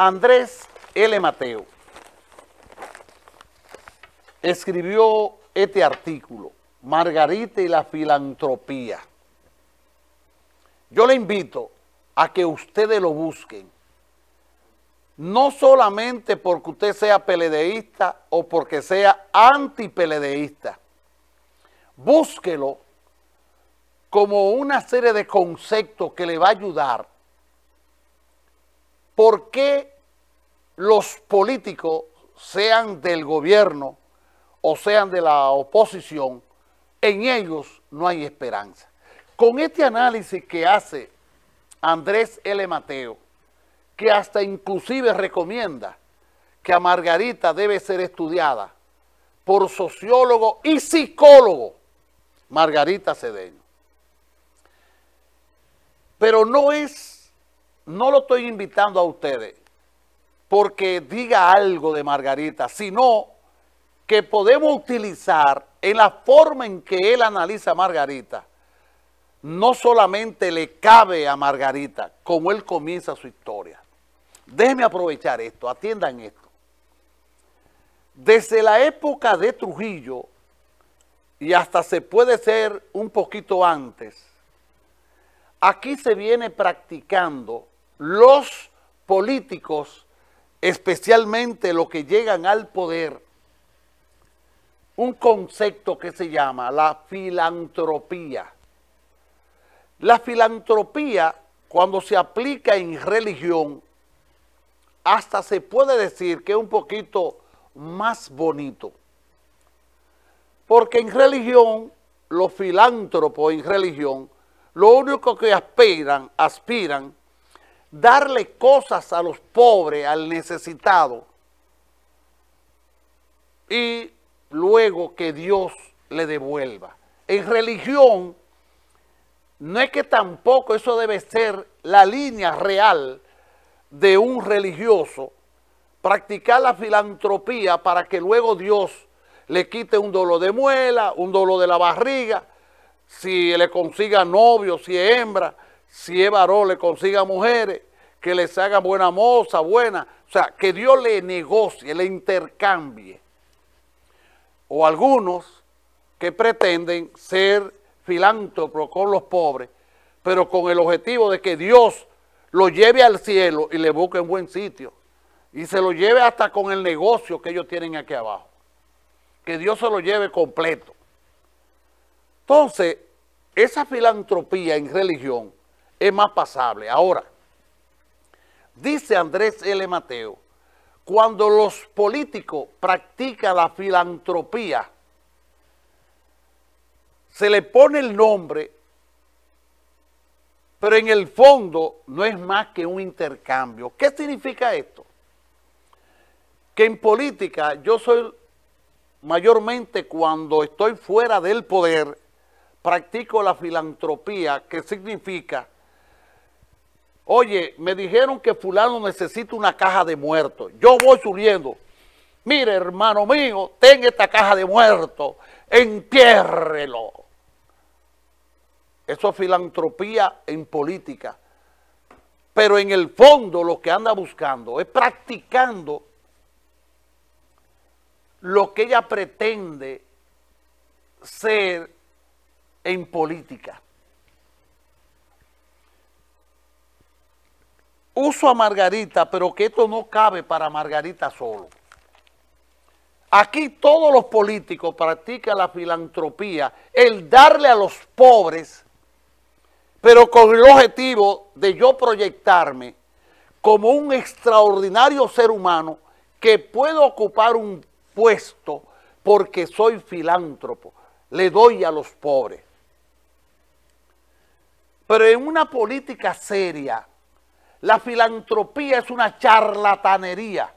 Andrés L. Mateo escribió este artículo, Margarita y la filantropía. Yo le invito a que ustedes lo busquen, no solamente porque usted sea peledeísta o porque sea antipeledeísta. Búsquelo como una serie de conceptos que le va a ayudar. ¿Por qué los políticos, sean del gobierno o sean de la oposición, en ellos no hay esperanza? Con este análisis que hace Andrés L. Mateo, que hasta inclusive recomienda que a Margarita debe ser estudiada por sociólogo y psicólogo, Margarita Cedeño. Pero no lo estoy invitando a ustedes porque diga algo de Margarita, sino que podemos utilizar en la forma en que él analiza a Margarita. No solamente le cabe a Margarita, como él comienza su historia. Déjenme aprovechar esto, atiendan esto. Desde la época de Trujillo, y hasta se puede ser un poquito antes, aquí se viene practicando los políticos, especialmente los que llegan al poder, un concepto que se llama la filantropía. La filantropía, cuando se aplica en religión, hasta se puede decir que es un poquito más bonito. Porque en religión, los filántropos en religión, lo único que aspiran darle cosas a los pobres, al necesitado, y luego que Dios le devuelva. En religión, no es que tampoco eso debe ser la línea real de un religioso, practicar la filantropía para que luego Dios le quite un dolor de muela, un dolor de la barriga, si le consiga novio, si es hembra, si es varón, le consiga mujeres, que les haga buena moza, buena, o sea, que Dios le negocie, le intercambie. O algunos que pretenden ser filántropos con los pobres, pero con el objetivo de que Dios lo lleve al cielo y le busque un buen sitio, y se lo lleve hasta con el negocio que ellos tienen aquí abajo, que Dios se lo lleve completo. Entonces, esa filantropía en religión es más pasable. Ahora, dice Andrés L. Mateo, cuando los políticos practican la filantropía, se le pone el nombre, pero en el fondo no es más que un intercambio. ¿Qué significa esto? Que en política yo soy mayormente, cuando estoy fuera del poder, practico la filantropía, que significa, oye, me dijeron que fulano necesita una caja de muertos. Yo voy subiendo, mire hermano mío, ten esta caja de muertos, entiérrelo. Eso es filantropía en política. Pero en el fondo lo que anda buscando es practicando lo que ella pretende ser en política. Uso a Margarita, pero que esto no cabe para Margarita solo. Aquí todos los políticos practican la filantropía, el darle a los pobres, pero con el objetivo de yo proyectarme como un extraordinario ser humano que puedo ocupar un puesto porque soy filántropo, le doy a los pobres. Pero en una política seria, la filantropía es una charlatanería,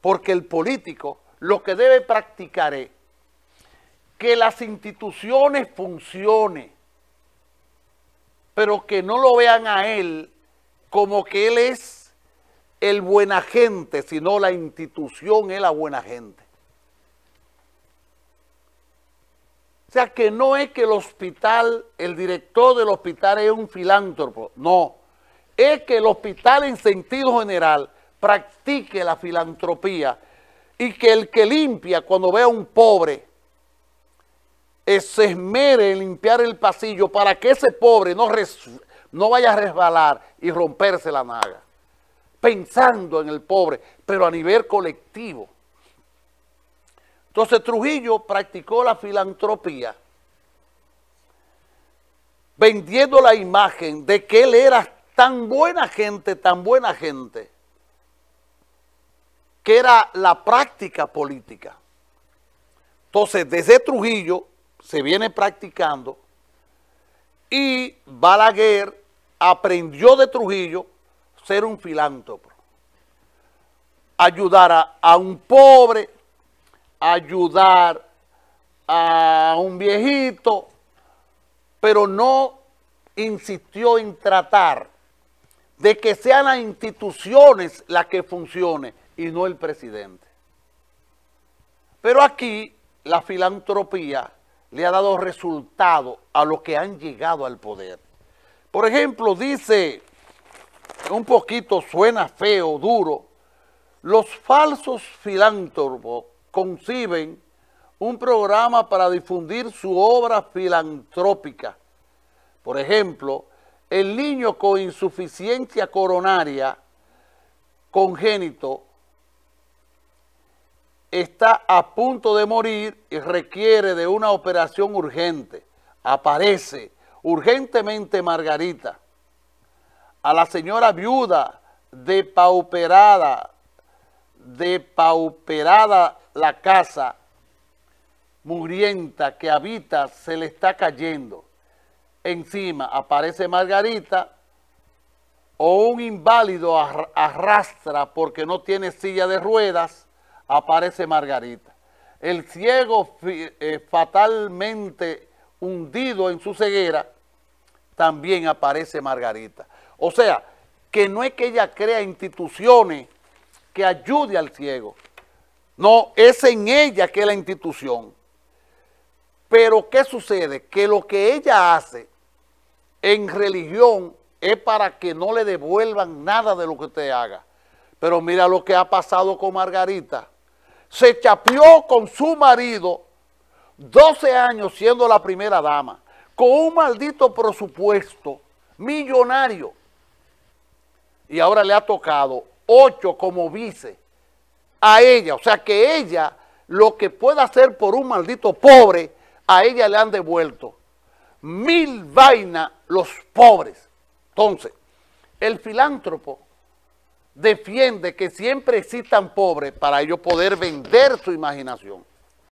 porque el político lo que debe practicar es que las instituciones funcionen, pero que no lo vean a él como que él es el buen agente, sino la institución es la buena gente. O sea, que no es que el hospital, el director del hospital es un filántropo, no. Es que el hospital en sentido general practique la filantropía y que el que limpia cuando vea a un pobre se esmere en limpiar el pasillo para que ese pobre no vaya a resbalar y romperse la naga, pensando en el pobre, pero a nivel colectivo. Entonces Trujillo practicó la filantropía vendiendo la imagen de que él era tan buena gente, que era la práctica política. Entonces desde Trujillo se viene practicando y Balaguer aprendió de Trujillo ser un filántropo, ayudar a un pobre, ayudar a un viejito, pero no insistió en tratar de que sean las instituciones las que funcionen y no el presidente. Pero aquí la filantropía le ha dado resultado a los que han llegado al poder. Por ejemplo, dice, un poquito suena feo, duro, los falsos filántropos conciben un programa para difundir su obra filantrópica. Por ejemplo, el niño con insuficiencia coronaria congénito está a punto de morir y requiere de una operación urgente. Aparece urgentemente Margarita. A la señora viuda depauperada la casa mugrienta que habita se le está cayendo encima, aparece Margarita, o un inválido arrastra porque no tiene silla de ruedas, aparece Margarita. El ciego fatalmente hundido en su ceguera, también aparece Margarita. O sea, que no es que ella crea instituciones que ayude al ciego, no, es en ella que es la institución. Pero ¿qué sucede? Que lo que ella hace en religión es para que no le devuelvan nada de lo que usted haga. Pero mira lo que ha pasado con Margarita. Se chapeó con su marido 12 años siendo la primera dama, con un maldito presupuesto millonario. Y ahora le ha tocado 8 como vice a ella. O sea que ella, lo que pueda hacer por un maldito pobre, a ella le han devuelto 1000 vainas los pobres. Entonces, el filántropo defiende que siempre existan pobres para ellos poder vender su imaginación.